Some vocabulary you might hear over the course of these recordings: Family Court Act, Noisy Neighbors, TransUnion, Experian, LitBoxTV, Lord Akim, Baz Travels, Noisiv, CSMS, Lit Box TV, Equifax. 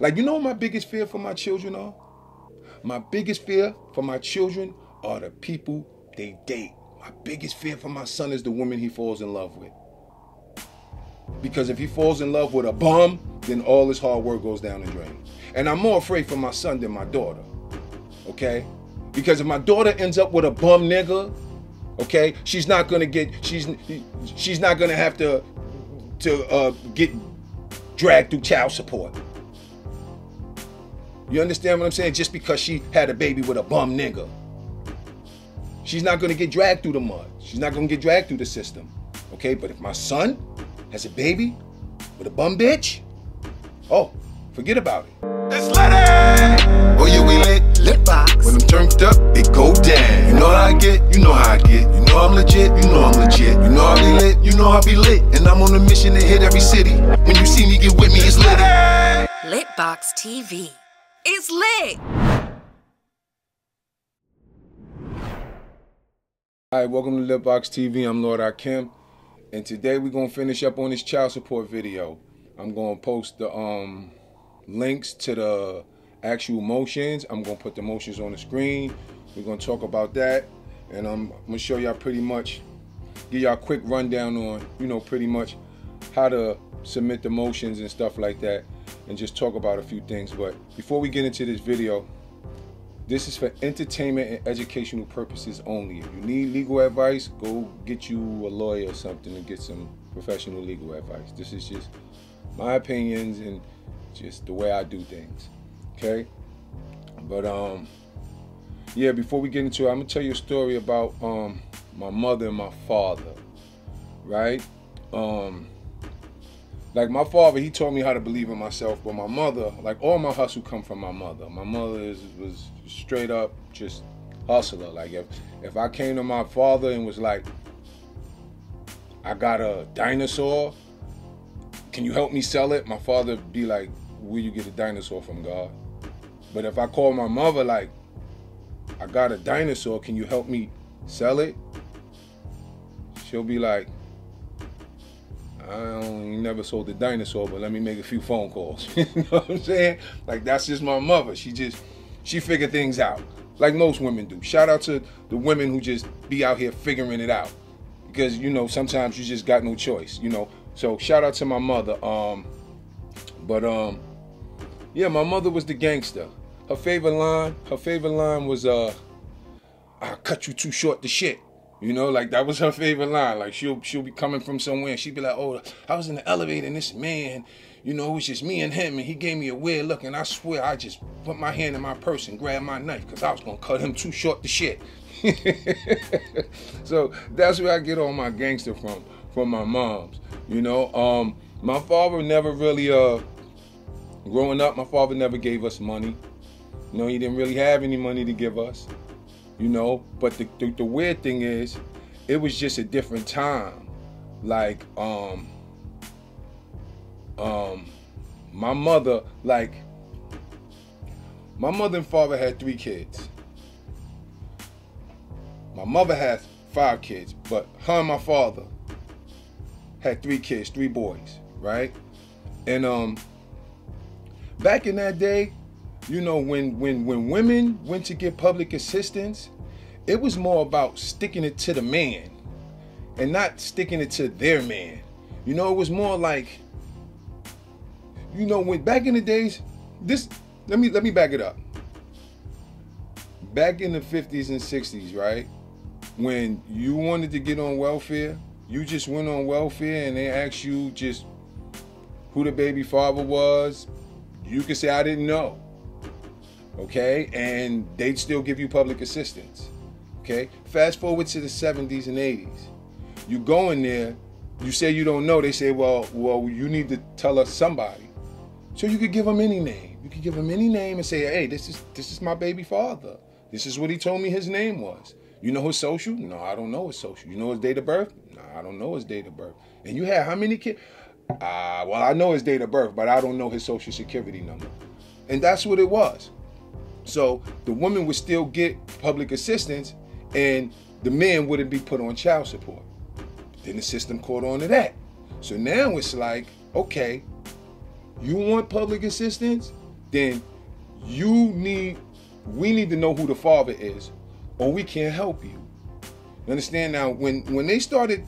Like, you know what my biggest fear for my children are? My biggest fear for my children are the people they date. My biggest fear for my son is the woman he falls in love with. Because if he falls in love with a bum, then all his hard work goes down the drain. And I'm more afraid for my son than my daughter, okay? Because if my daughter ends up with a bum nigga, okay, she's not gonna have to get dragged through child support. You understand what I'm saying? Just because she had a baby with a bum nigga. She's not gonna get dragged through the mud. She's not gonna get dragged through the system, okay? But if my son has a baby with a bum bitch, oh, forget about it. It's lit. Oh yeah, we lit. Lit box. When I'm turned up, it go down. You know what I get? You know how I get. You know I'm legit? You know I'm legit. You know I be lit? You know I be lit. And I'm on a mission to hit every city. When you see me, get with me. It's lit. Lit Box TV. It's lit. All right, welcome to Lit Box TV. I'm Lord Akim. And today we're going to finish up on this child support video. I'm going to post the links to the actual motions. I'm going to put the motions on the screen. We're going to talk about that. And I'm going to show y'all pretty much, give y'all a quick rundown on, you know, pretty much how to submit the motions and stuff like that. And just talk about a few things. But before we get into this video, this is for entertainment and educational purposes only. If you need legal advice, go get you a lawyer or something and get some professional legal advice. This is just my opinions and just the way I do things, okay? But yeah, before we get into it, I'm gonna tell you a story about my mother and my father, right? Like my father, he taught me how to believe in myself, but my mother, like all my hustle come from my mother. My mother was straight up just hustler. Like if I came to my father and was like, I got a dinosaur, can you help me sell it? My father would be like, where you get a dinosaur from, God? But if I call my mother like, I got a dinosaur, can you help me sell it? She'll be like, you never sold the dinosaur, but let me make a few phone calls. You know what I'm saying? Like, that's just my mother. She figured things out, like most women do. Shout out to the women who just be out here figuring it out. Because, you know, sometimes you just got no choice, you know. So, shout out to my mother. Yeah, my mother was the gangster. Her favorite line was, I'll cut you too short to shit. You know, like that was her favorite line. Like she'll be coming from somewhere and she'd be like, oh, I was in the elevator and this man, you know, it was just me and him and he gave me a weird look and I swear I just put my hand in my purse and grabbed my knife because I was going to cut him too short to shit. So that's where I get all my gangster from my moms, you know. My father never really, growing up, my father never gave us money. You know, he didn't really have any money to give us. You know, but the weird thing is, it was just a different time. Like, my mother and father had 3 kids. My mother had 5 kids, but her and my father had 3 kids, 3 boys, right? And back in that day, you know, when women went to get public assistance, it was more about sticking it to the man and not sticking it to their man. You know, it was more like, you know, when back in the days, let me back it up. Back in the 50s and 60s, right? When you wanted to get on welfare, you just went on welfare and they asked you just who the baby father was. You could say, I didn't know. Okay, and they'd still give you public assistance, okay? Fast forward to the 70s and 80s. You go in there, you say you don't know, they say, well, you need to tell us somebody. So you could give them any name. You could give them any name and say, hey, this is my baby father. This is what he told me his name was. You know his social? No, I don't know his social. You know his date of birth? No, I don't know his date of birth. And you had how many kids? Well, I know his date of birth, but I don't know his social security number. And that's what it was. So the woman would still get public assistance and the man wouldn't be put on child support. Then the system caught on to that. So now it's like, okay, you want public assistance? then we need to know who the father is, or we can't help you. You understand? Now, when they started,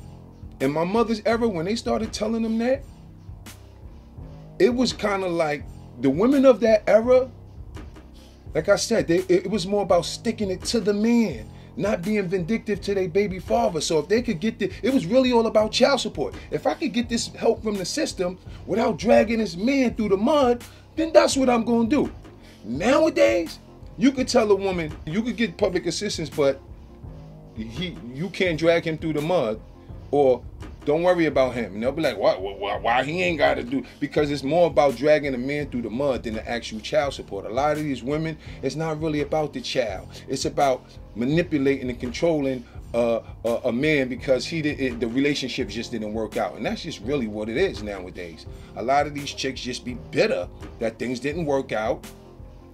in my mother's era, when they started telling them that, it was kind of like the women of that era, like I said, it was more about sticking it to the man, not being vindictive to their baby father. So if they could get the, it was really all about child support. If I could get this help from the system without dragging this man through the mud, then that's what I'm going to do. Nowadays, you could tell a woman, you could get public assistance, but you can't drag him through the mud, or don't worry about him. And they'll be like, why he ain't got to do? Because it's more about dragging a man through the mud than the actual child support. A lot of these women, it's not really about the child. It's about manipulating and controlling a man because the relationship just didn't work out. And that's just really what it is nowadays. A lot of these chicks just be bitter that things didn't work out.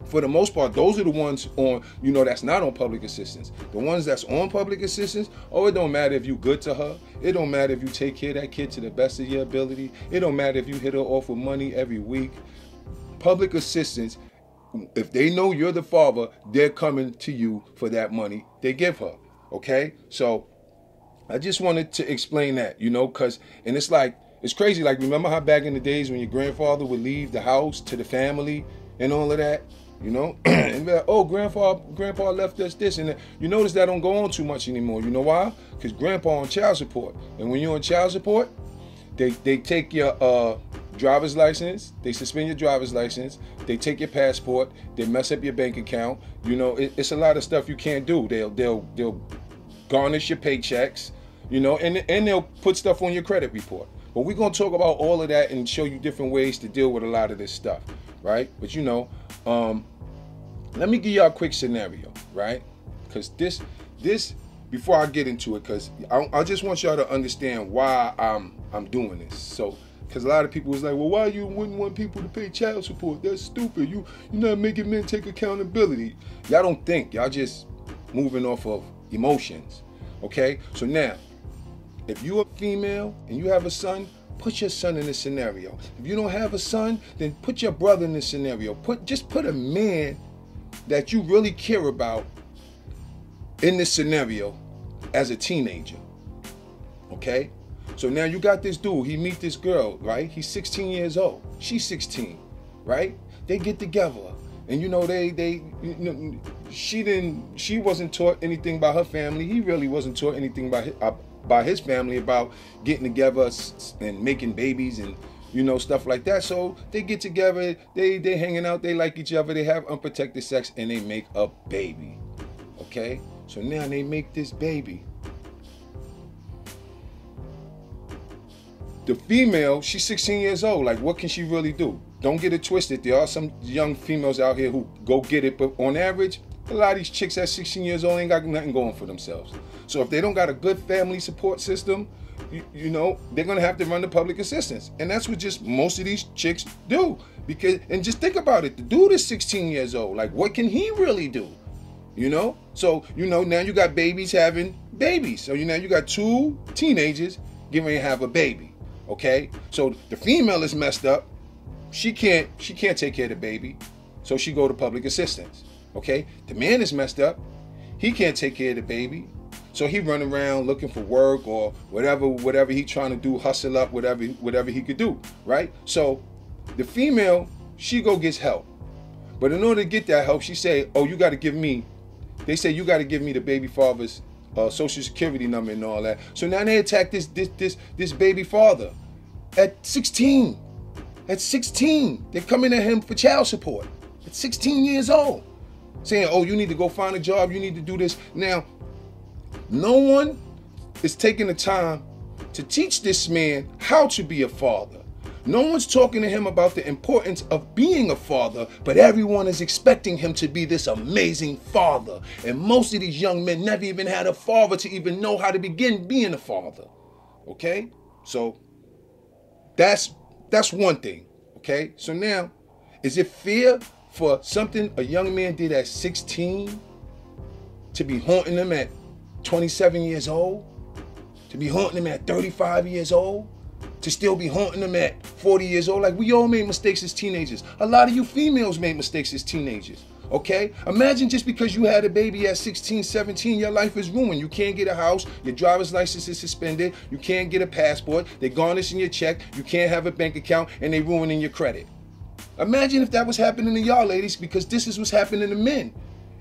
For the most part, those are the ones on, you know, that's not on public assistance. The ones that's on public assistance, oh, it don't matter if you good to her. It don't matter if you take care of that kid to the best of your ability. It don't matter if you hit her off with money every week. Public assistance, if they know you're the father, they're coming to you for that money they give her, okay? So I just wanted to explain that, you know, because, and it's like, it's crazy. Like, remember how back in the days when your grandfather would leave the house to the family and all of that? You know, and like, oh, grandpa left us this, and that. You notice that don't go on too much anymore. You know why? Because grandpa on child support, and when you're on child support, they take your driver's license, they suspend your driver's license, they take your passport, they mess up your bank account. You know, it's a lot of stuff you can't do. They'll garnish your paychecks, you know, and they'll put stuff on your credit report. But we're gonna talk about all of that and show you different ways to deal with a lot of this stuff, right? But you know. Let me give y'all a quick scenario, right? Because this, before I get into it, because I just want y'all to understand why I'm doing this. So, because a lot of people was like, well, why you wouldn't want people to pay child support? That's stupid. You're not making men take accountability. Y'all don't think. Y'all just moving off of emotions, okay? So now, if you're a female and you have a son, put your son in this scenario. If you don't have a son, then put your brother in this scenario. Just put a man that you really care about in this scenario as a teenager. Okay? So now you got this dude. He meet this girl, right? He's 16 years old. She's 16, right? They get together. And you know, she wasn't taught anything by her family. He really wasn't taught anything by his family about getting together and making babies and, you know, stuff like that. So they get together, they hanging out, they like each other, they have unprotected sex, and they make a baby. Okay? So now they make this baby. The female, she's 16 years old. Like, what can she really do? Don't get it twisted. There are some young females out here who go get it, but on average, a lot of these chicks at 16 years old ain't got nothing going for themselves. So if they don't got a good family support system, you know, they're going to have to run to public assistance. And that's what just most of these chicks do. Because, and just think about it, the dude is 16 years old. Like, what can he really do? You know? So, you know, now you got babies having babies. So now you got two teenagers getting ready to have a baby. Okay? So the female is messed up. She can't take care of the baby. So she go to public assistance. Okay, the man is messed up. He can't take care of the baby. So he run around looking for work or whatever he trying to do, hustle up, whatever he could do, right? So the female, she go gets help. But in order to get that help, she say, oh, you got to give me, they say you got to give me the baby father's social security number and all that. So now they attack this baby father at 16. At 16, they're coming at him for child support at 16 years old. Saying, oh, you need to go find a job, you need to do this. Now, no one is taking the time to teach this man how to be a father. No one's talking to him about the importance of being a father, but everyone is expecting him to be this amazing father. And most of these young men never even had a father to even know how to begin being a father. Okay? So, that's one thing. Okay? So now, is it fear for something a young man did at 16 to be haunting him at 27 years old, to be haunting him at 35 years old, to still be haunting them at 40 years old. Like, we all made mistakes as teenagers. A lot of you females made mistakes as teenagers, okay? Imagine just because you had a baby at 16, 17, your life is ruined. You can't get a house, your driver's license is suspended, you can't get a passport, they're garnishing your check, you can't have a bank account, and they're ruining your credit. Imagine if that was happening to y'all, ladies, because this is what's happening to men.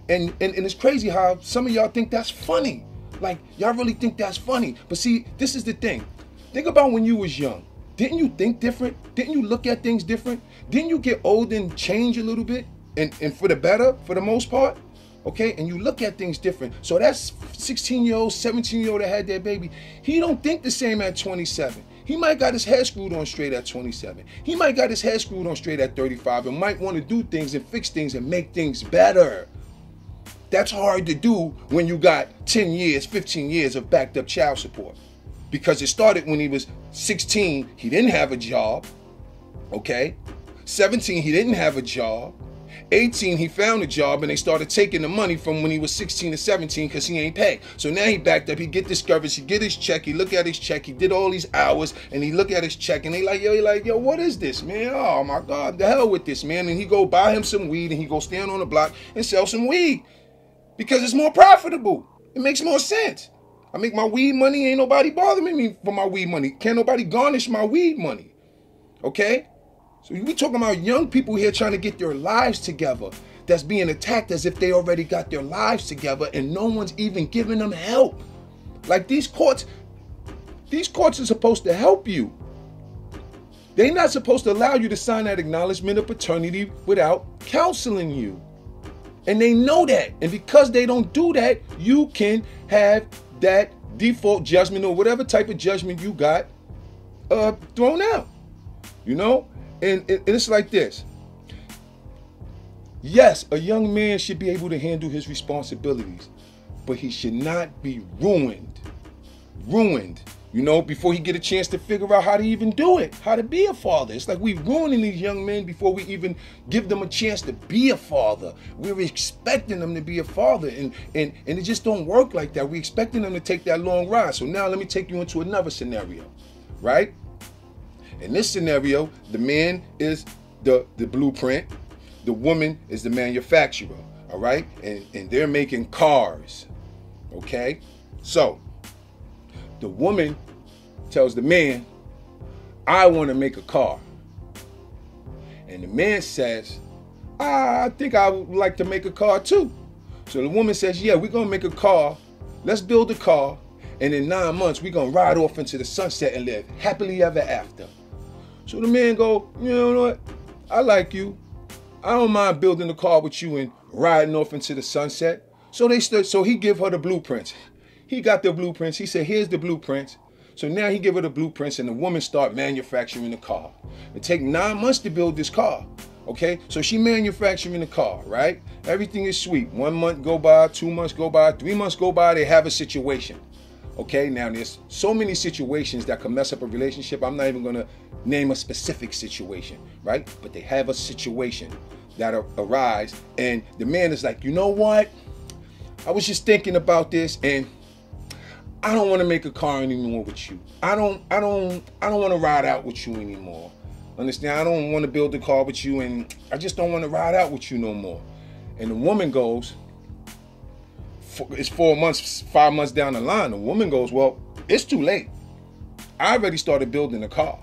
And it's crazy how some of y'all think that's funny. Like, y'all really think that's funny. But see, this is the thing. Think about when you was young. Didn't you think different? Didn't you look at things different? Didn't you get old and change a little bit? And for the better, for the most part? Okay, and you look at things different. So that 16-year-old, 17-year-old that had their baby, he don't think the same at 27. He might got his head screwed on straight at 27. He might got his head screwed on straight at 35 and might want to do things and fix things and make things better. That's hard to do when you got 10 years, 15 years of backed up child support. Because it started when he was 16, he didn't have a job, okay? 17, he didn't have a job. 18, he found a job and they started taking the money from when he was 16 to 17 because he ain't paid. So now he backed up, he get discouraged, he get his check, he look at his check, he did all these hours and he look at his check and they like, yo, he like, yo, what is this, man? Oh my God, the hell with this, man. And he go buy him some weed and he go stand on the block and sell some weed because it's more profitable. It makes more sense. I make my weed money, ain't nobody bothering me for my weed money. Can't nobody garnish my weed money, okay? So we talking about young people here trying to get their lives together that's being attacked as if they already got their lives together and no one's even giving them help. Like these courts are supposed to help you. They're not supposed to allow you to sign that acknowledgement of paternity without counseling you. And they know that. And because they don't do that, you can have that default judgment or whatever type of judgment you got thrown out, you know? And it's like this. Yes, a young man should be able to handle his responsibilities, but he should not be ruined, you know, before he get a chance to figure out how to even do it, how to be a father. It's like we're ruining these young men before we even give them a chance to be a father. We're expecting them to be a father, and it just don't work like that. We're expecting them to take that long ride. So now let me take you into another scenario, right? In this scenario, the man is the blueprint, the woman is the manufacturer, all right? And they're making cars, okay? So the woman tells the man, I want to make a car. And the man says, I think I would like to make a car too. So the woman says, yeah, we're going to make a car. Let's build a car. And in 9 months, we're going to ride off into the sunset and live happily ever after. So the man go, you know what? I like you. I don't mind building a car with you and riding off into the sunset. So he give her the blueprints. He got the blueprints. He said, here's the blueprints. So now he give her the blueprints and the woman start manufacturing the car. It take 9 months to build this car. Okay, so she manufacturing the car, right? Everything is sweet. 1 month go by, 2 months go by, 3 months go by, they have a situation. Okay, now there's so many situations that can mess up a relationship. I'm not even gonna name a specific situation, right? But they have a situation that arise and the man is like, you know what? I was just thinking about this and I don't wanna make a car anymore with you. I don't wanna ride out with you anymore. Understand? I don't wanna build a car with you and I just don't wanna ride out with you no more. And the woman goes, it's 4 months, 5 months down the line, the woman goes, well, it's too late. I already started building a car.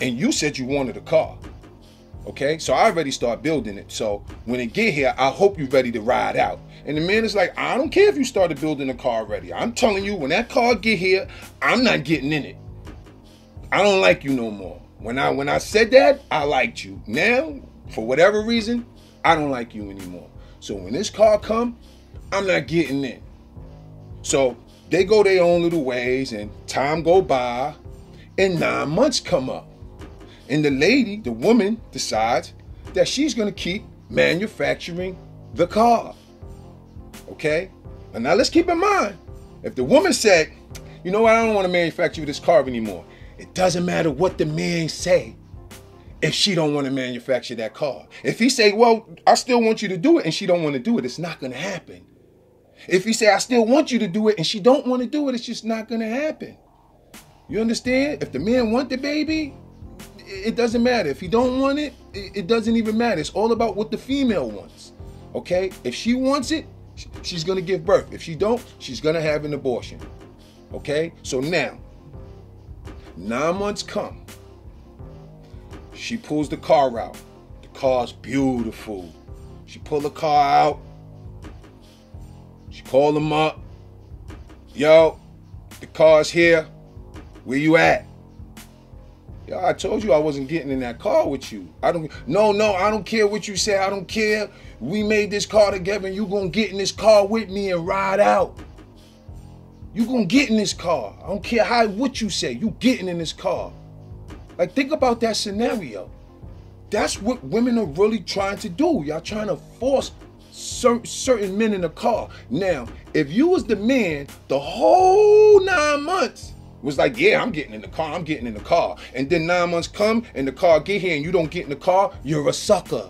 And you said you wanted a car. Okay? So I already started building it. So when it get here, I hope you're ready to ride out. And the man is like, I don't care if you started building a car already. I'm telling you, when that car get here, I'm not getting in it. I don't like you no more. When I said that, I liked you. Now, for whatever reason, I don't like you anymore. So when this car come, I'm not getting in. So they go their own little ways and time go by and 9 months come up. And the lady, the woman, decides that she's gonna keep manufacturing the car, okay? And now let's keep in mind, if the woman said, you know what, I don't wanna manufacture this car anymore, it doesn't matter what the man say if she don't wanna manufacture that car. If he say, well, I still want you to do it and she don't wanna do it, it's not gonna happen. If he say, I still want you to do it and she don't want to do it, it's just not going to happen. You understand? If the man want the baby, it doesn't matter. If he don't want it, it doesn't even matter. It's all about what the female wants, okay? If she wants it, she's going to give birth. If she don't, she's going to have an abortion, okay? So now, 9 months come. She pulls the car out. The car's beautiful. She pulled the car out. She called him up. Yo, the car's here. Where you at? Yo, I told you I wasn't getting in that car with you. I don't care what you say. I don't care. We made this car together and you gonna get in this car with me and ride out. You gonna get in this car. I don't care what you say. You getting in this car. Like, think about that scenario. That's what women are really trying to do. Y'all trying to force certain men in the car. Now, if you was the man, the whole 9 months was like, yeah, I'm getting in the car, I'm getting in the car. And then 9 months come and the car get here and you don't get in the car, you're a sucker.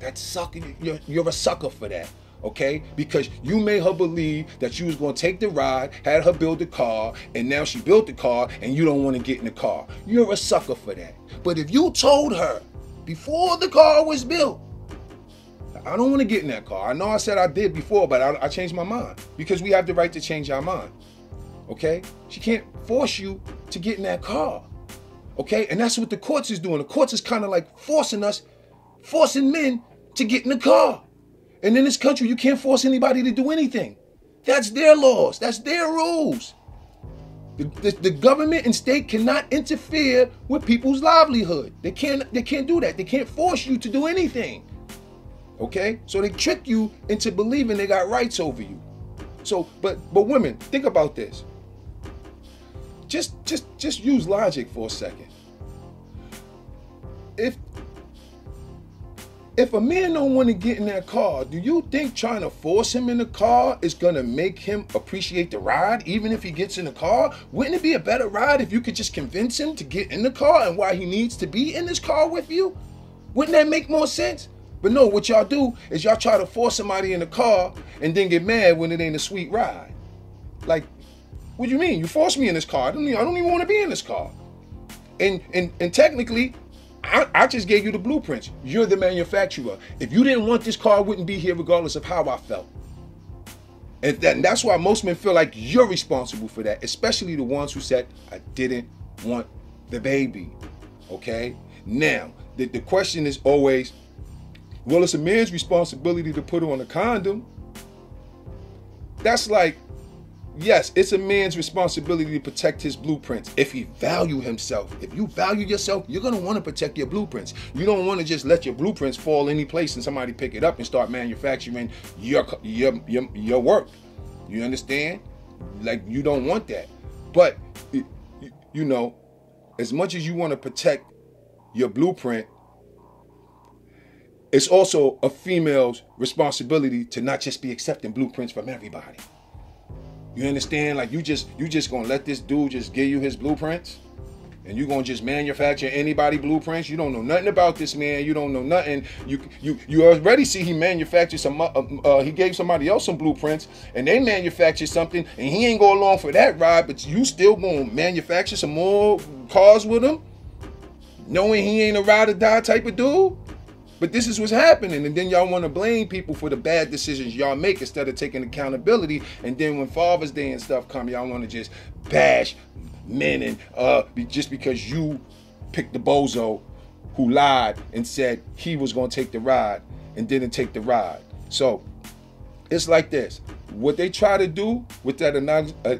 That sucker, you're a sucker for that. Okay, because you made her believe that you was going to take the ride, had her build the car, and now she built the car, and you don't want to get in the car. You're a sucker for that. But if you told her before the car was built, I don't want to get in that car. I know I said I did before, but I changed my mind, because we have the right to change our mind. Okay, she can't force you to get in that car. Okay, and that's what the courts is doing. The courts is kind of like forcing men to get in the car. And in this country, you can't force anybody to do anything. That's their laws. That's their rules. The government and state cannot interfere with people's livelihood. They can't do that. They can't force you to do anything. Okay? So they trick you into believing they got rights over you. So, but women, think about this. Just use logic for a second. If a man don't want to get in that car, do you think trying to force him in the car is going to make him appreciate the ride, even if he gets in the car? Wouldn't it be a better ride if you could just convince him to get in the car and why he needs to be in this car with you? Wouldn't that make more sense? But no, what y'all do is y'all try to force somebody in the car and then get mad when it ain't a sweet ride. Like, what do you mean? You forced me in this car. I don't even want to be in this car. And technically, I just gave you the blueprints. You're the manufacturer. If you didn't want this car, I wouldn't be here regardless of how I felt. And that's why most men feel like you're responsible for that, especially the ones who said, I didn't want the baby. Okay? Now, the question is always, well, it's a man's responsibility to put on a condom. That's like, yes, it's a man's responsibility to protect his blueprints if he values himself. If you value yourself, you're going to want to protect your blueprints. You don't want to just let your blueprints fall any place and somebody pick it up and start manufacturing your work. You understand? Like, you don't want that. But, you know, as much as you want to protect your blueprint, it's also a female's responsibility to not just be accepting blueprints from everybody. You understand? Like, you just gonna let this dude just give you his blueprints? And you gonna just manufacture anybody blueprints? You don't know nothing about this man. You don't know nothing. You already see he manufactured some. He gave somebody else some blueprints, and they manufactured something, and he ain't go along for that ride. But you still gonna manufacture some more cars with him, knowing he ain't a ride or die type of dude. But this is what's happening, and then y'all want to blame people for the bad decisions y'all make instead of taking accountability. And then when Father's Day and stuff come, y'all want to just bash men and just because you picked the bozo who lied and said he was going to take the ride and didn't take the ride. So it's like this. What they try to do with that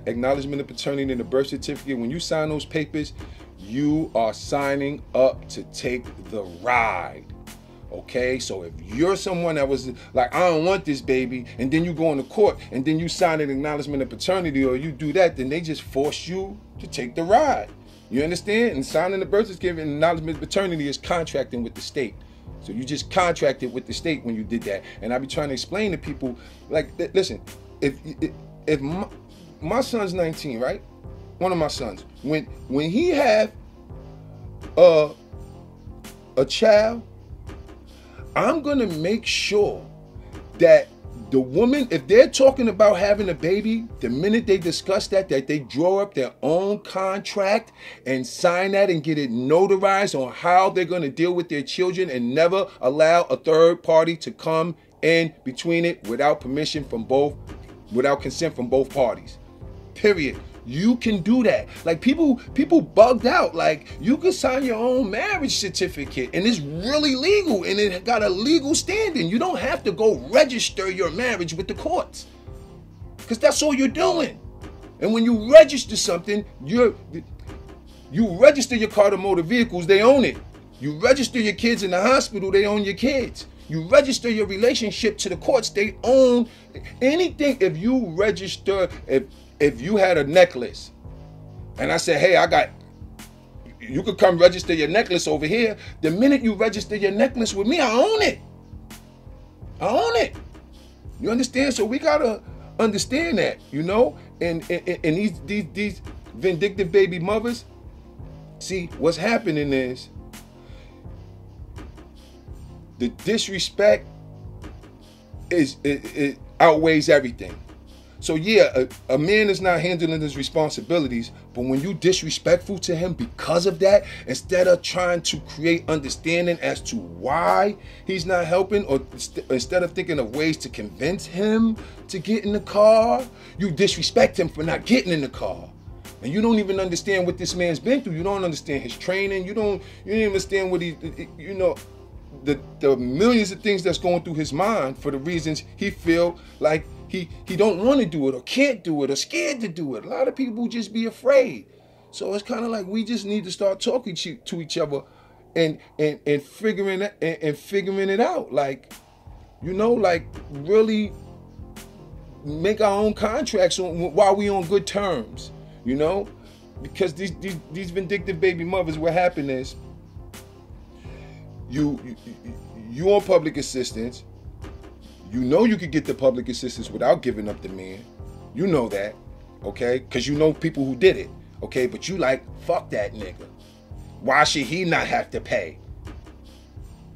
acknowledgement of paternity and the birth certificate, when you sign those papers, you are signing up to take the ride. Okay, so if you're someone that was like, I don't want this baby, and then you go into court, and then you sign an acknowledgement of paternity, or you do that, then they just force you to take the ride. You understand? And signing the birth certificate and acknowledgement of paternity is contracting with the state. So you just contracted with the state when you did that. And I be trying to explain to people, like, listen, if my son's 19, right? One of my sons, when he have a child, I'm going to make sure that The woman, if they're talking about having a baby, the minute they discuss that they draw up their own contract and sign that and get it notarized on how they're going to deal with their children and never allow a third party to come in between it without permission from both, without consent from both parties. Period. You can do that. Like people bugged out. Like you can sign your own marriage certificate and it's really legal and it got a legal standing. You don't have to go register your marriage with the courts because that's all you're doing. And when you register something, you register your car to motor vehicles, they own it. You register your kids in the hospital, they own your kids. You register your relationship to the courts, they own anything. If you register, if you had a necklace and I said, hey, you could come register your necklace over here. The minute you register your necklace with me, I own it. I own it. You understand? So we got to understand that, you know, and these vindictive baby mothers. See, what's happening is the disrespect it outweighs everything. So yeah, a man is not handling his responsibilities, but when you disrespectful to him because of that, instead of trying to create understanding as to why he's not helping, or instead of thinking of ways to convince him to get in the car, you disrespect him for not getting in the car. And you don't even understand what this man's been through. You don't understand his training. You don't understand what he, you know, the millions of things that's going through his mind for the reasons he feel like he don't want to do it or can't do it or scared to do it. A lot of people just be afraid. So it's kind of like we just need to start talking to each other and figuring it out. Like, you know, like really make our own contracts while we on good terms, you know, because these vindictive baby mothers, what happened is you on public assistance. You know you could get the public assistance without giving up the man. You know that, okay? Because you know people who did it, okay? But you like, fuck that nigga. Why should he not have to pay?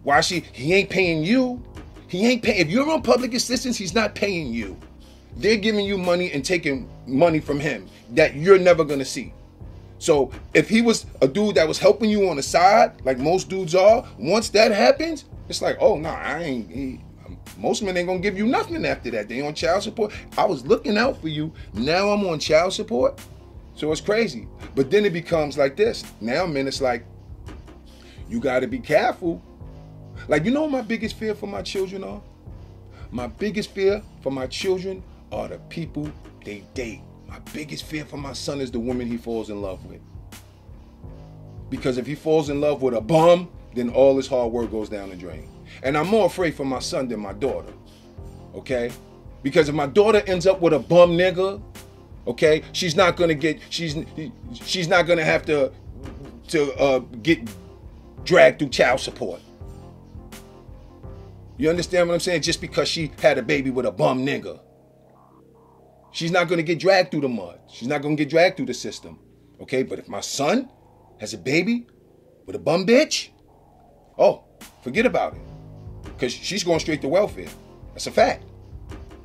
Why should he ain't paying you? He ain't paying. If you're on public assistance, he's not paying you. They're giving you money and taking money from him that you're never gonna see. So if he was a dude that was helping you on the side, like most dudes are, once that happens, it's like, oh no, I ain't. Most men ain't gonna give you nothing after that. They on child support. I was looking out for you. Now I'm on child support. So it's crazy. But then it becomes like this. Now, man, it's like, you gotta be careful. Like, you know what my biggest fear for my children are? My biggest fear for my children are the people they date. My biggest fear for my son is the woman he falls in love with. Because if he falls in love with a bum, then all his hard work goes down the drain. And I'm more afraid for my son than my daughter, okay? Because if my daughter ends up with a bum nigga, okay, she's not gonna get, she's not gonna have to get dragged through child support. You understand what I'm saying? Just because she had a baby with a bum nigga, she's not gonna get dragged through the mud. She's not gonna get dragged through the system, okay? But if my son has a baby with a bum bitch, oh, forget about it. Because she's going straight to welfare. That's a fact.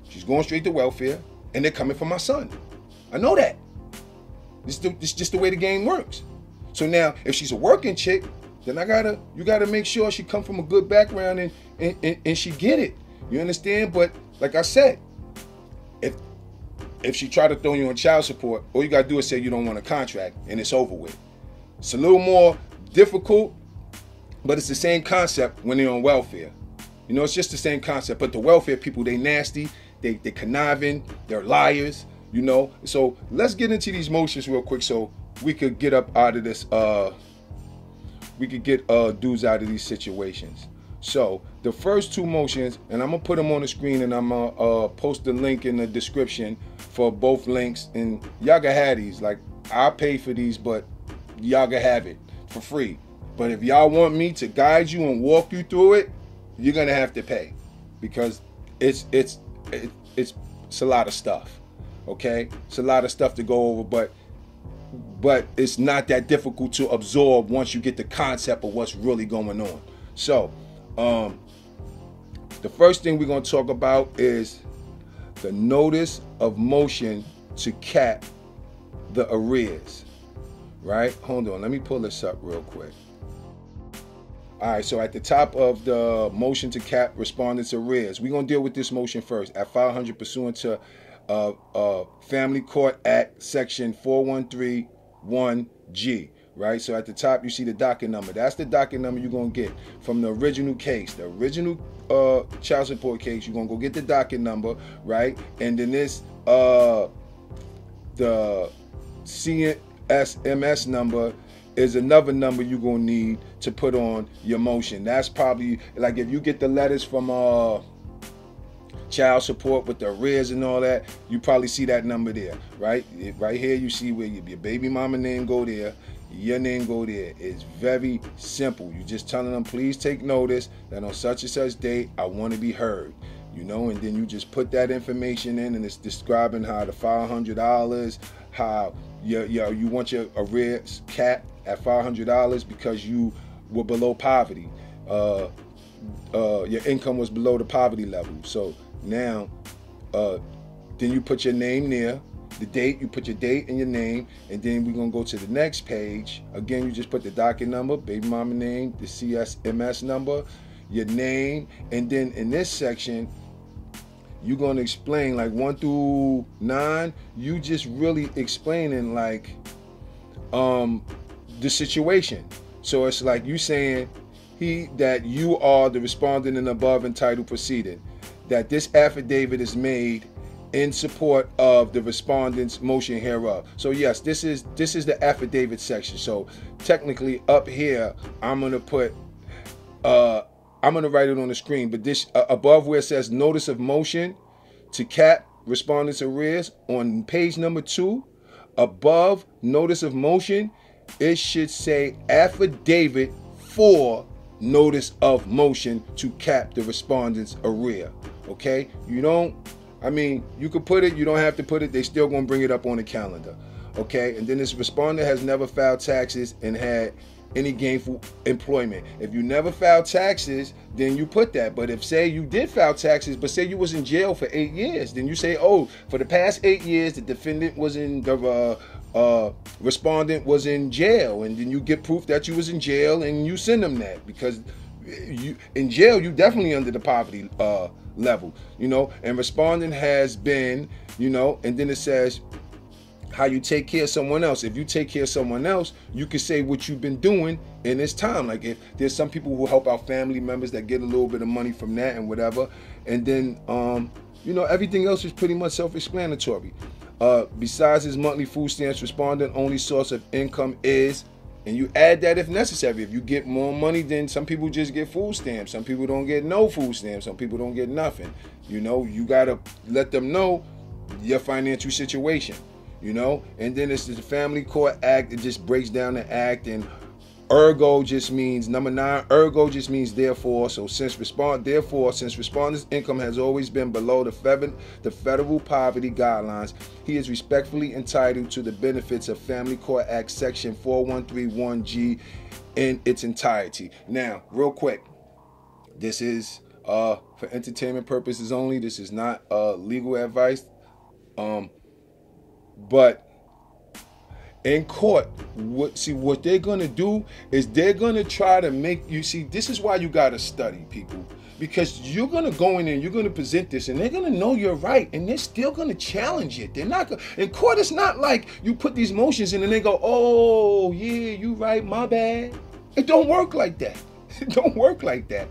She's going straight to welfare, and they're coming for my son. I know that. It's just the way the game works. So now, if she's a working chick, then you gotta make sure she come from a good background and she get it. You understand? But like I said, if she try to throw you on child support, all you gotta do is say you don't want a contract, and it's over with. It's a little more difficult, but it's the same concept when they're on welfare. You know, it's just the same concept. But the welfare people, they nasty, they conniving, they're liars, you know. So let's get into these motions real quick so we could get up out of this, we could get dudes out of these situations. So the first two motions, and I'm going to put them on the screen, and I'm going to post the link in the description for both links. And y'all can have these. Like, I pay for these, but y'all can have it for free. But if y'all want me to guide you and walk you through it, you're gonna have to pay, because it's a lot of stuff, okay? It's a lot of stuff to go over, but it's not that difficult to absorb once you get the concept of what's really going on. So, the first thing we're gonna talk about is the notice of motion to cap the arrears, right? Hold on, let me pull this up real quick. All right, so at the top of the motion to cap respondents' arrears, we're going to deal with this motion first. At 500 pursuant to Family Court Act Section 4131G, right? So at the top, you see the docket number. That's the docket number you're going to get from the original case. The original child support case, you're going to go get the docket number, right? And then this, the CSMS number is another number you're going to need to put on your motion. That's probably, like, if you get the letters from child support with the arrears and all that, you probably see that number there, right? Right here, you see where your baby mama name go there, your name go there. It's very simple. You just telling them, please take notice that on such and such date, I want to be heard. You know, and then you just put that information in, and it's describing how the $500, how you want your arrears cap at $500 because you were below poverty. Your income was below the poverty level. So now, then you put your name there, the date, you put your date and your name, and then we're going to go to the next page. Again, you just put the docket number, baby mama name, the CSMS number, your name, and then in this section, you're going to explain, like, 1 through 9, you just really explaining, like, the situation. So it's like you saying that you are the respondent in above entitled proceeding, that this affidavit is made in support of the respondent's motion hereof. So yes, this is the affidavit section. So technically up here, I'm going to put, I'm going to write it on the screen, but this above where it says notice of motion to cap respondents' arrears on page number 2, above notice of motion, it should say affidavit for notice of motion to cap the respondents' arrear. Okay? You don't, I mean, you could put it, you don't have to put it, they still going to bring it up on the calendar. Okay? And then this respondent has never filed taxes and had any gainful employment. If you never filed taxes, then you put that. But if, say, you did file taxes, but say you was in jail for 8 years, then you say, oh, for the past 8 years, the defendant was in the respondent was in jail, and then you get proof that you was in jail, and you send them that, because you in jail, you definitely under the poverty level, you know. And respondent has been, you know, and then it says how you take care of someone else. If you take care of someone else, you can say what you've been doing in this time. Like, if there's some people who help out family members that get a little bit of money from that and whatever. And then, you know, everything else is pretty much self-explanatory. Besides his monthly food stamps, respondent only source of income is, and you add that if necessary. If you get more money, then some people just get food stamps. Some people don't get no food stamps. Some people don't get nothing. You know, you got to let them know your financial situation. You know, and then it's the Family Court Act. It just breaks down the act, and ergo just means number 9. Ergo just means therefore. So since respondent's income has always been below the federal poverty guidelines, he is respectfully entitled to the benefits of Family Court Act Section 4131G in its entirety. Now, real quick, this is for entertainment purposes only. This is not legal advice. But in court, what they're going to do is they're going to try to make you see. This is why you got to study, people, because you're going to go in and you're going to present this, and they're going to know you're right, and they're still going to challenge it. They're not going in court. It's not like you put these motions in and they go, oh, yeah, you right. My bad. It don't work like that. It don't work like that.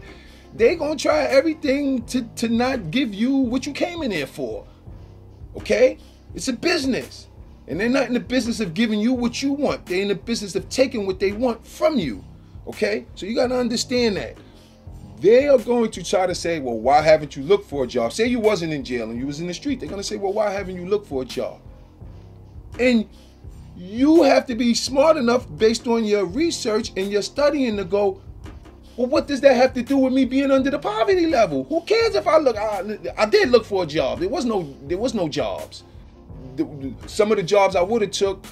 They're going to try everything to not give you what you came in there for. OK, it's a business, and they're not in the business of giving you what you want. They're in the business of taking what they want from you, okay? So you got to understand that. They are going to try to say, well, why haven't you looked for a job? Say you wasn't in jail and you was in the street. They're going to say, well, why haven't you looked for a job? And you have to be smart enough based on your research and your studying to go, well, what does that have to do with me being under the poverty level? Who cares if I look? I did look for a job. There was no jobs. Some of the jobs I would have took,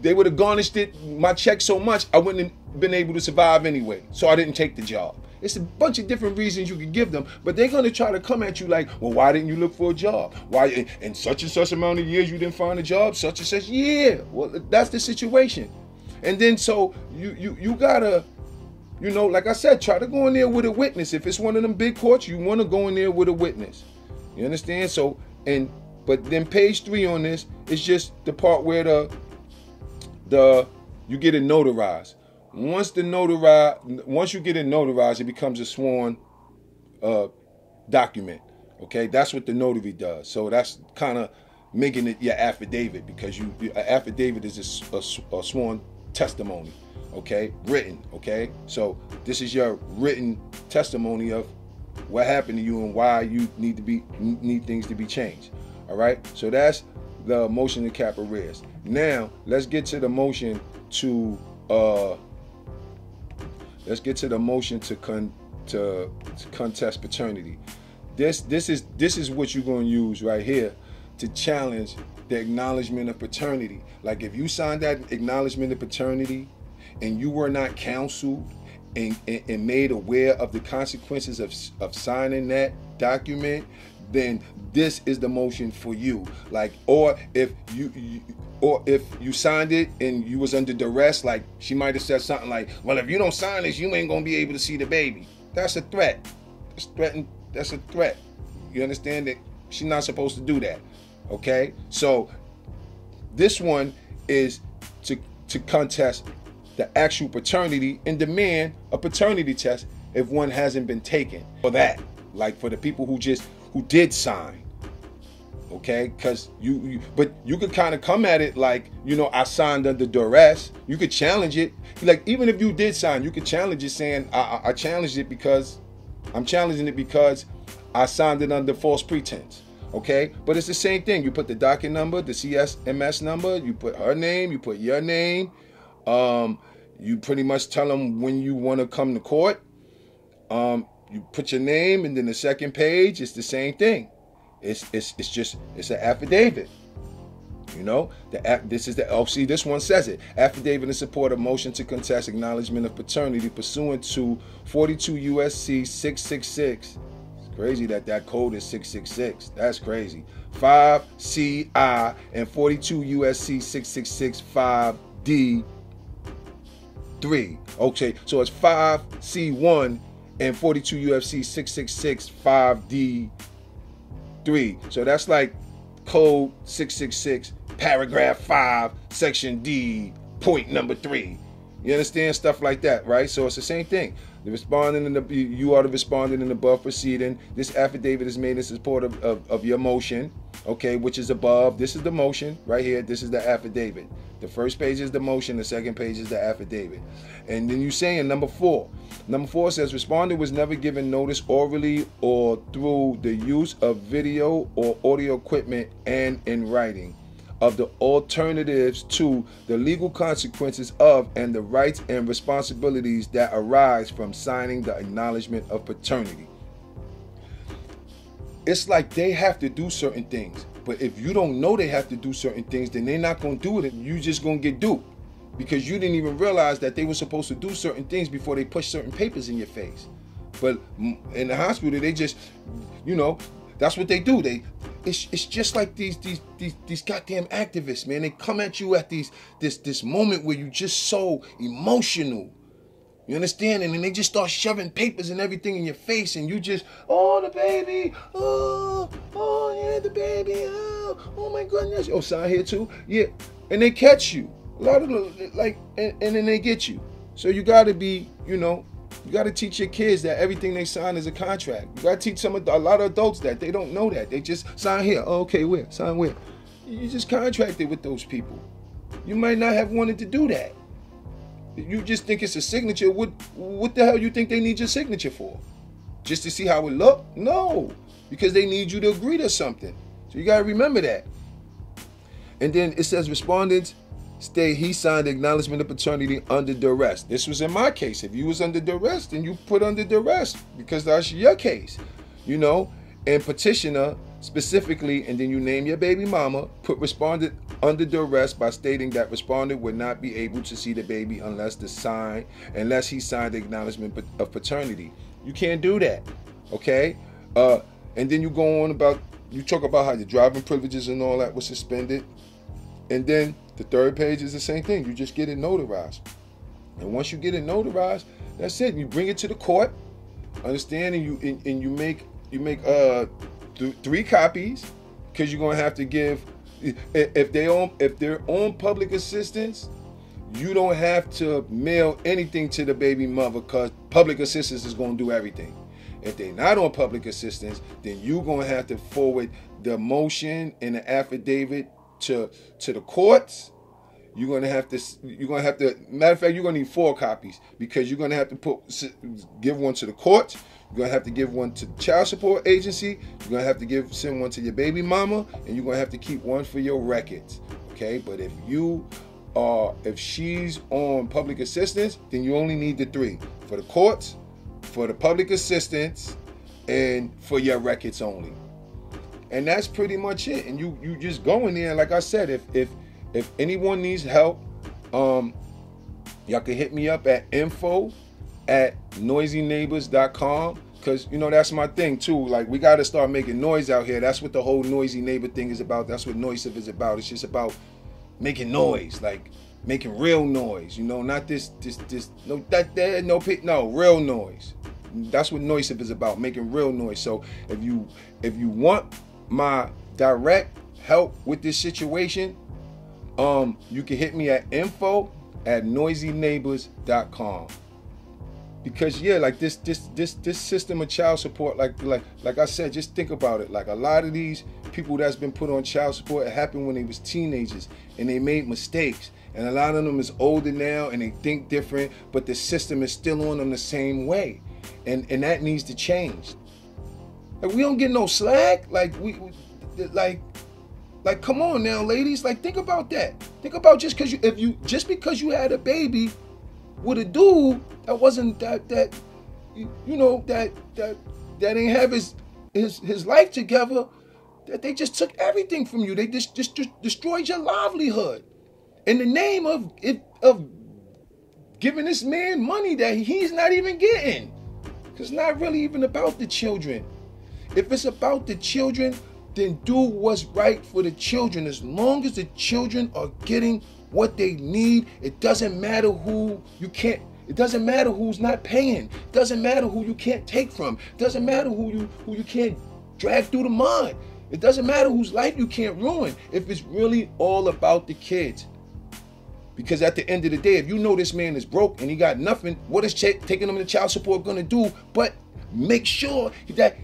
they would have garnished my check so much I wouldn't have been able to survive anyway. So I didn't take the job. It's a bunch of different reasons you can give them, but they're going to try to come at you like, well, why didn't you look for a job? Why in such and such amount of years you didn't find a job, such and such? Yeah, well, that's the situation. And then so you gotta, you know, like I said, try to go in there with a witness. If it's one of them big courts, you want to go in there with a witness. You understand? So, and but then page 3 on this is just the part where you get it notarized. Once you get it notarized, it becomes a sworn document. Okay, that's what the notary does. So that's kind of making it your affidavit, because an affidavit is a sworn testimony. Okay, written. Okay, so this is your written testimony of what happened to you and why you need things to be changed. All right, so that's the motion to cap arrears. Now let's get to the motion to contest paternity. This is what you're going to use right here to challenge the acknowledgement of paternity. Like if you signed that acknowledgement of paternity and you were not counseled and made aware of the consequences of signing that document, then this is the motion for you. Like, or if you signed it and you was under duress, like she might have said something like, well, if you don't sign this, you ain't gonna be able to see the baby. That's a threat. That's a threat. You understand that she's not supposed to do that. Okay? So this one is to contest the actual paternity and demand a paternity test if one hasn't been taken for that. Like for the people who did sign, okay? Because but you could kind of come at it like, you know, I signed under duress. You could challenge it. Like even if you did sign, you could challenge it saying, I challenged it because, I'm challenging it because I signed it under false pretense. Okay, but it's the same thing. You put the docket number, the CSMS number, you put her name, you put your name. You pretty much tell them when you want to come to court. You put your name, and then the second page, it's the same thing. It's an affidavit. You know, this one says it. Affidavit in support of motion to contest acknowledgement of paternity pursuant to 42 U.S.C. 666. It's crazy that code is 666. That's crazy. 5CI and 42 U.S.C. 6665 D. 3. Okay, so it's 5C1 and 42 UFC 666 5D3. So that's like code 666 paragraph 5 section D point number 3. You understand? Stuff like that, right? So it's the same thing. You are the respondent in the above proceeding. This affidavit is made in support of your motion, okay, which is above. This is the motion right here. This is the affidavit. The first page is the motion. The second page is the affidavit. And then you say in number 4. Number 4 says, respondent was never given notice orally or through the use of video or audio equipment and in writing of the alternatives to the legal consequences of and the rights and responsibilities that arise from signing the acknowledgement of paternity. It's like they have to do certain things, but if you don't know they have to do certain things, then they're not going to do it, and you're just going to get duped because you didn't even realize that they were supposed to do certain things before they push certain papers in your face. But in the hospital, they just, you know, that's what they do. It's just like these goddamn activists, man. They come at you at this moment where you're just so emotional. You understand? And then they just start shoving papers and everything in your face, and you just, oh, the baby, oh yeah, the baby, oh my goodness, oh, sign here too, yeah. And they catch you. A lot of the, like, and then they get you. So you gotta be, you know, you gotta teach your kids that everything they sign is a contract. You gotta teach a lot of adults that they don't know that. They just sign here. Oh, okay, where? Sign where? You just contracted with those people. You might not have wanted to do that. You just think it's a signature. What the hell you think they need your signature for? Just to see how it look? No, because they need you to agree to something. So you gotta remember that. And then it says respondents state he signed acknowledgement of paternity under duress. This was in my case. If you was under duress, then you put under duress because that's your case, you know. And petitioner specifically, and then you name your baby mama. Put respondent under duress by stating that respondent would not be able to see the baby unless he signed the acknowledgement of paternity. You can't do that, okay? And then you go on about, you talk about how your driving privileges and all that was suspended. And then the third page is the same thing. You just get it notarized. And once you get it notarized, that's it. You bring it to the court, understand, and you make three copies, because you're gonna have to give, if they're on public assistance, you don't have to mail anything to the baby mother, because public assistance is gonna do everything. If they're not on public assistance, then you're gonna have to forward the motion and the affidavit to the courts. You're gonna have to. Matter of fact, you're gonna need 4 copies, because you're gonna have to give one to the courts. You're gonna have to give one to the child support agency. You're gonna have to send one to your baby mama, and you're gonna have to keep one for your records. Okay, but if you are, if she's on public assistance, then you only need the 3 for the courts, for the public assistance, and for your records only. And that's pretty much it. And you just go in there. Like I said, if anyone needs help, y'all can hit me up at info@noisyneighbors.com, because, you know, that's my thing too. Like, we got to start making noise out here. That's what the whole noisy neighbor thing is about. That's what Noisiv is about. It's just about making noise, like making real noise, you know, not this, no, that there, no, no, real noise. That's what Noisiv is about, making real noise. So if you want my direct help with this situation, you can hit me at info@noisyneighbors.com. Because, yeah, like this system of child support, like I said, just think about it. Like, a lot of these people that's been put on child support, it happened when they was teenagers and they made mistakes. And a lot of them is older now and they think different, but the system is still on them the same way. And that needs to change. Like, we don't get no slack. Like, Like, come on now, ladies. Like, think about that. Think about, just because you had a baby with a dude that wasn't that ain't have his life together, that they just took everything from you. They just destroyed your livelihood in the name of giving this man money that he's not even getting. 'Cause it's not really even about the children. If it's about the children, then do what's right for the children. As long as the children are getting what they need, it doesn't matter who you can't, it doesn't matter who's not paying, it doesn't matter who you can't take from, it doesn't matter who you can't drag through the mud, it doesn't matter whose life you can't ruin, if it's really all about the kids. Because at the end of the day, if you know this man is broke and he got nothing, what is taking him to child support gonna do but make sure that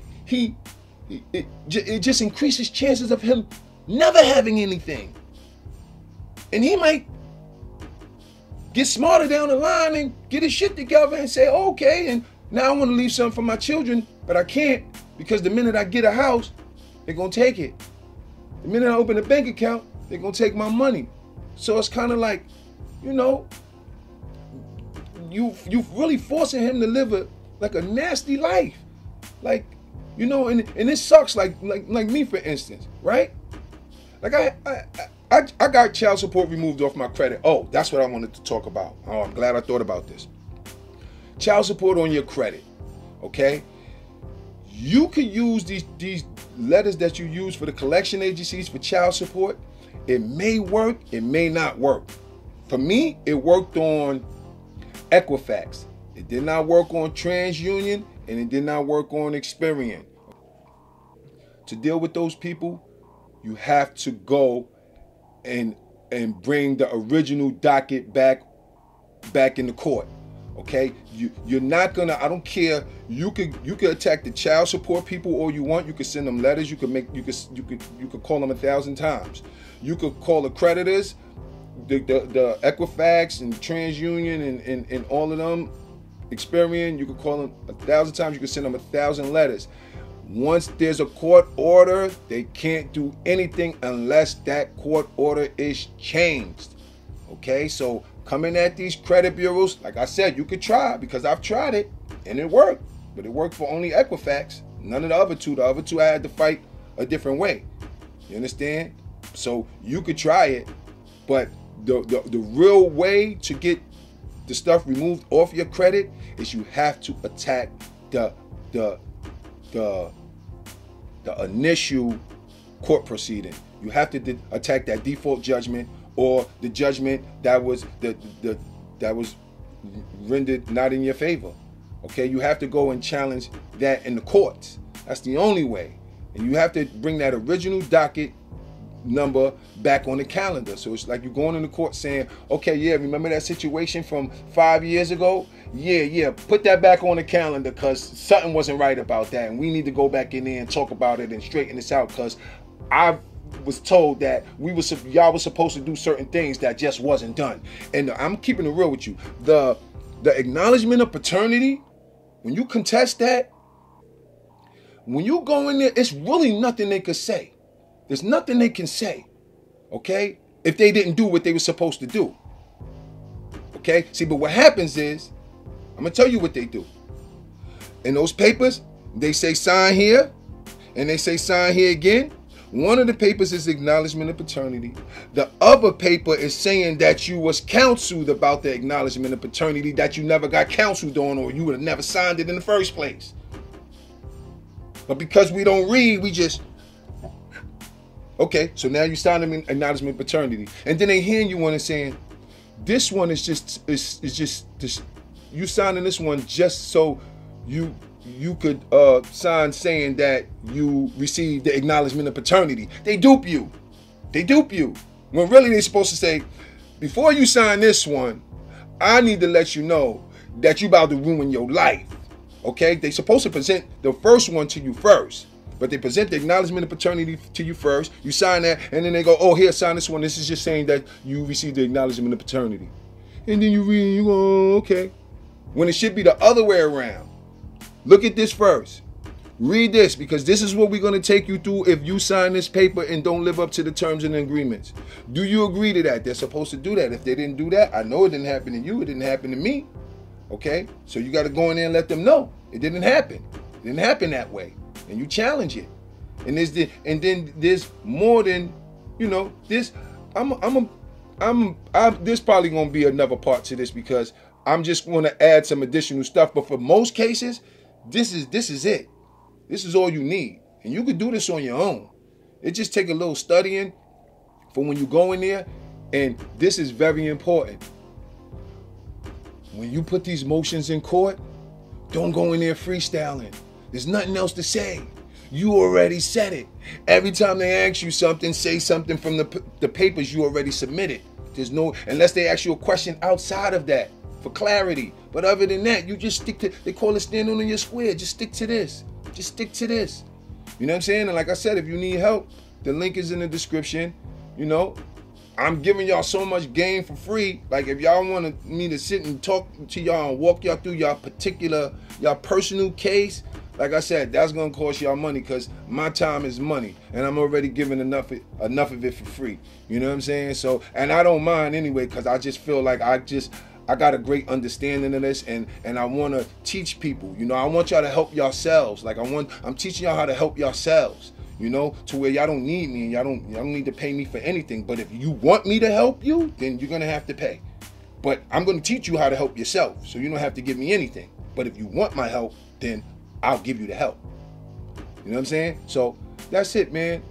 it just increases chances of him never having anything. And he might get smarter down the line and get his shit together and say, okay, and now I want to leave something for my children, but I can't, because the minute I get a house, they're going to take it. The minute I open a bank account, they're going to take my money. So it's kind of like, you know, you're really forcing him to live a nasty life. Like, you know, and it sucks, like me, for instance, right? Like, I got child support removed off my credit. Oh, that's what I wanted to talk about. Oh, I'm glad I thought about this. Child support on your credit, okay? You can use these letters that you use for the collection agencies for child support. It may work, it may not work. For me, it worked on Equifax. It did not work on TransUnion. And it did not work on Experian. To deal with those people, you have to go and bring the original docket back in the court. Okay? You're not gonna, I don't care. You could attack the child support people all you want. You could send them letters, you could call them 1,000 times. You could call the creditors, the Equifax and TransUnion and all of them. Experian, you could call them 1,000 times, you could send them 1,000 letters. Once there's a court order, they can't do anything unless that court order is changed. Okay, so coming at these credit bureaus, like I said, you could try, because I've tried it and it worked, but it worked for only Equifax, none of the other two. The other two I had to fight a different way. You understand? So you could try it, but the real way to get the stuff removed off your credit is you have to attack the initial court proceeding. You have to attack that default judgment or the judgment that was that was rendered not in your favor. Okay, you have to go and challenge that in the courts. That's the only way. And you have to bring that original docket number back on the calendar. So it's like you're going in the court saying, okay, yeah, remember that situation from 5 years ago? Yeah, put that back on the calendar because something wasn't right about that. And we need to go back in there and talk about it and straighten this out because I was told that y'all were supposed to do certain things that just wasn't done. And I'm keeping it real with you. The acknowledgement of paternity, when you contest that, when you go in there, it's really nothing they could say. There's nothing they can say, okay, if they didn't do what they were supposed to do, okay? See, but what happens is, I'm going to tell you what they do. In those papers, they say sign here, and they say sign here again. One of the papers is acknowledgement of paternity. The other paper is saying that you was counseled about the acknowledgement of paternity that you never got counseled on or you would have never signed it in the first place. But because we don't read, we just, okay, so now you sign them in acknowledgement of paternity. And then they hand you one and saying, this one is just, you signing this one just so you could sign saying that you received the acknowledgement of paternity. They dupe you. They dupe you. When really they're supposed to say, before you sign this one, I need to let you know that you about to ruin your life. Okay? They're supposed to present the first one to you first. But they present the acknowledgement of paternity to you first. You sign that, and then they go, oh, here, sign this one. This is just saying that you received the acknowledgement of paternity. And then you read, and you go, okay. When it should be the other way around. Look at this first. Read this because this is what we're going to take you through if you sign this paper and don't live up to the terms and agreements. Do you agree to that? They're supposed to do that. If they didn't do that, I know it didn't happen to you. It didn't happen to me. Okay? So you got to go in there and let them know. It didn't happen. It didn't happen that way. And you challenge it. And there's then there's more than, you know, this. There's probably going to be another part to this because I'm just going to add some additional stuff. But for most cases, this is it. This is all you need. And you can do this on your own. It just take a little studying for when you go in there. And this is very important. When you put these motions in court, don't go in there freestyling. There's nothing else to say. You already said it. Every time they ask you something, say something from the papers you already submitted. There's no, unless they ask you a question outside of that for clarity. But other than that, you just stick to, they call it standing on your square. Just stick to this. Just stick to this. You know what I'm saying? And like I said, if you need help, the link is in the description. You know, I'm giving y'all so much game for free. Like if y'all want me to sit and talk to y'all and walk y'all through y'all particular, y'all personal case, like I said, that's going to cost y'all money because my time is money. And I'm already giving enough of it for free. You know what I'm saying? So, and I don't mind anyway because I just feel like I got a great understanding of this and I want to teach people. You know, I want y'all to help yourselves. Like I'm teaching y'all how to help yourselves, you know, to where y'all don't need me and y'all don't need to pay me for anything. But if you want me to help you, then you're going to have to pay. But I'm going to teach you how to help yourself so you don't have to give me anything. But if you want my help, then I'll give you the help. You know what I'm saying? So that's it, man.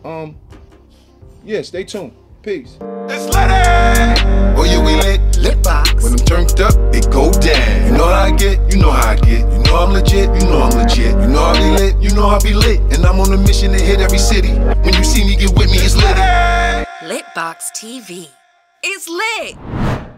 Yeah, stay tuned. Peace. It's lit. Oh yeah, we lit. Lit box. When I'm turned up, it go down. You know how I get, you know how I get. You know I'm legit, you know I'm legit. You know I be lit, you know I be lit. And I'm on a mission to hit every city. When you see me, get with me, it's lit. Lit Box TV. It's lit.